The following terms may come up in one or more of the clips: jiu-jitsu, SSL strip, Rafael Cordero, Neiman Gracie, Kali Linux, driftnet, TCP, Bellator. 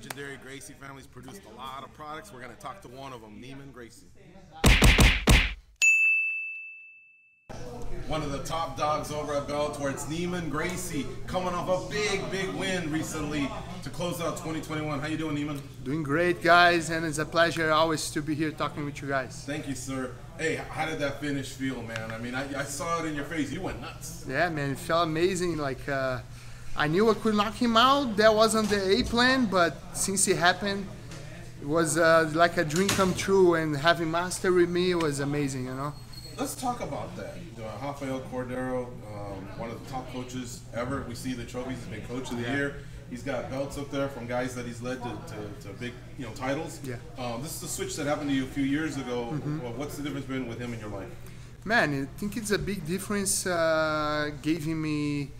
legendary Gracie family's produced a lot of products. We're going to talk to one of them, Neiman Gracie. One of the top dogs over at Bellator, it's Neiman Gracie, coming off a big win recently to close out 2021. How you doing, Neiman? Doing great, guys, and it's a pleasure always to be here talking with you guys. Thank you, sir. Hey, how did that finish feel, man? I mean, I saw it in your face. You went nuts. Yeah, man, it felt amazing. Like, I knew I could knock him out. That wasn't the A plan, but since it happened, it was like a dream come true, and having Master with me was amazing, you know? Let's talk about that. Rafael Cordero, one of the top coaches ever. We see the trophies. He's been coach of the year. He's got belts up there from guys that he's led to big, you know, titles. Yeah. This is the switch that happened to you a few years ago. Well, what's the difference been with him in your life? Man, I think it's a big difference. Giving me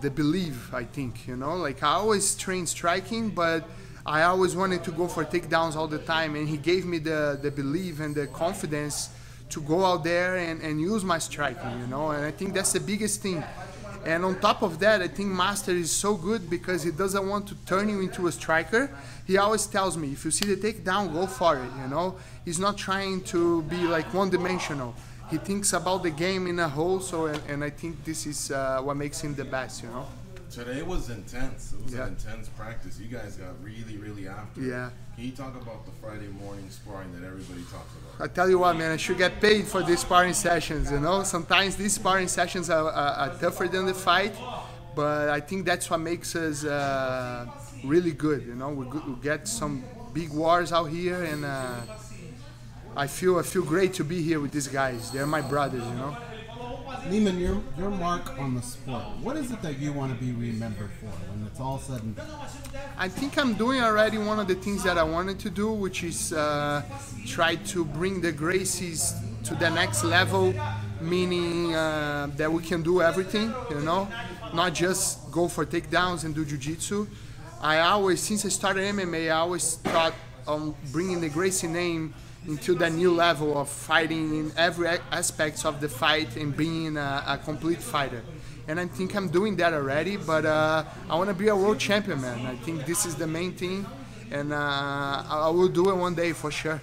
the belief, I think, you know, like I always train striking, but I always wanted to go for takedowns all the time, and he gave me the belief and the confidence to go out there and use my striking, you know, and I think that's the biggest thing. And on top of that, I think Master is so good because he doesn't want to turn you into a striker. He always tells me, if you see the takedown, go for it, you know. He's not trying to be like one-dimensional. He thinks about the game in a whole, so, and I think this is what makes him the best, you know. Today was intense. It was an intense practice. You guys got really after it. Yeah. Can you talk about the Friday morning sparring that everybody talks about? I tell you what, man, I should get paid for these sparring sessions, you know? Sometimes these sparring sessions are tougher than the fight, but I think that's what makes us really good, you know? We get some big wars out here, and I feel great to be here with these guys. They're my brothers, you know? Neiman, your mark on the sport, what is it that you want to be remembered for when it's all said and done? I think I'm doing already one of the things that I wanted to do, which is try to bring the Gracies to the next level, meaning that we can do everything, you know, not just go for takedowns and do jiu-jitsu. I always, since I started MMA, I always thought on bringing the Gracie name into that new level of fighting in every aspect of the fight and being a complete fighter. And I think I'm doing that already, but I want to be a world champion, man. I think this is the main thing, and I will do it one day for sure.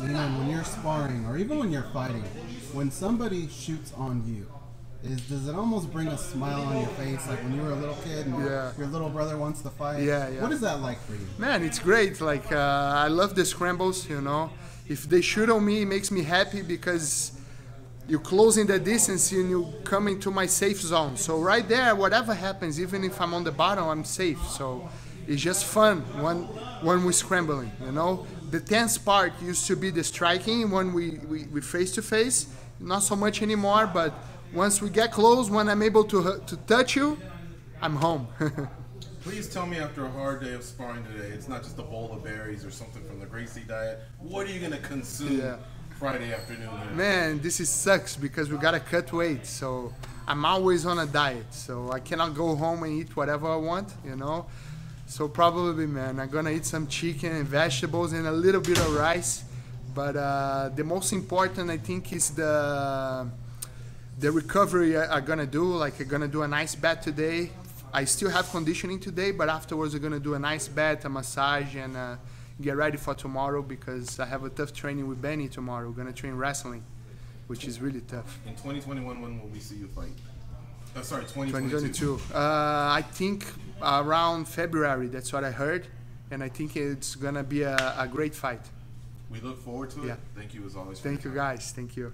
Neiman, when you're sparring, or even when you're fighting, when somebody shoots on you, does it almost bring a smile on your face, like when you were a little kid and your little brother wants to fight? Yeah, yeah. What is that like for you? Man, it's great. Like, I love the scrambles, you know. If they shoot on me, it makes me happy because you're closing the distance and you come into my safe zone. So right there, whatever happens, even if I'm on the bottom, I'm safe. So it's just fun when we're scrambling, you know. The tense part used to be the striking when we face to face. Not so much anymore, but once we get close, when I'm able to touch you, I'm home. Please tell me, after a hard day of sparring today, it's not just a bowl of berries or something from the Gracie diet. What are you going to consume Friday afternoon? Man, this sucks because we got to cut weight. So I'm always on a diet. So I cannot go home and eat whatever I want, you know. So probably, man, I'm going to eat some chicken and vegetables and a little bit of rice. But the most important, I think, is the recovery I'm gonna do. Like, I'm gonna do a nice bath today. I still have conditioning today, but afterwards I'm gonna do a nice bath, a massage, and get ready for tomorrow because I have a tough training with Benny tomorrow. We're gonna train wrestling, which is really tough. In 2021, when will we see you fight? Sorry, 2022. 2022. I think around February, that's what I heard. And I think it's gonna be a great fight. We look forward to it. Thank you as always. Thank you, guys. Thank you.